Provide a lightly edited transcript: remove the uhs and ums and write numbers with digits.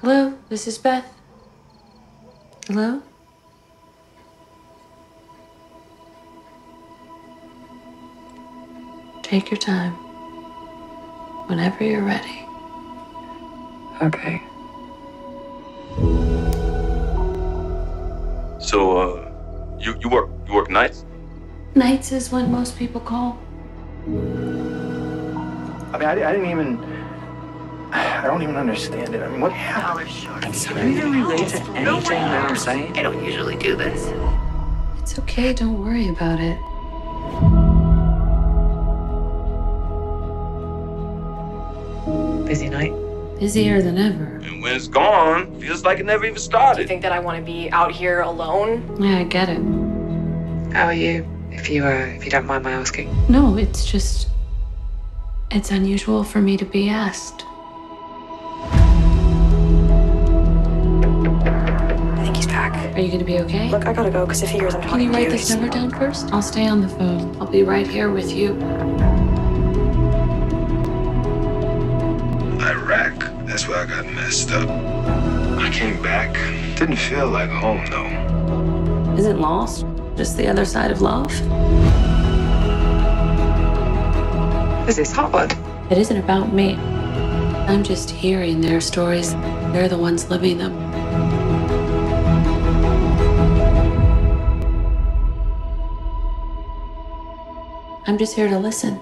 Hello, this is Beth. Hello? Take your time. Whenever you're ready. Okay. So, you work nights? Nights is when most people call. I mean, I don't even understand it. I mean, what happened? I'm sorry. Can you relate to anything that I'm saying? I don't usually do this. It's okay. Don't worry about it. Busy night. Busier than ever. And when it's gone, feels like it never even started. Do you think that I want to be out here alone? Yeah, I get it. How are you? If you don't mind my asking. No, it's just... it's unusual for me to be asked. I think he's back. Are you gonna be okay? Look, I gotta go, because if he hears I'm talking to you... Can you write this number down first? I'll stay on the phone. I'll be right here with you. Iraq, that's where I got messed up. I came back. Didn't feel like home, though. Isn't lost just the other side of love? This is hard. It isn't about me. I'm just hearing their stories. They're the ones living them. I'm just here to listen.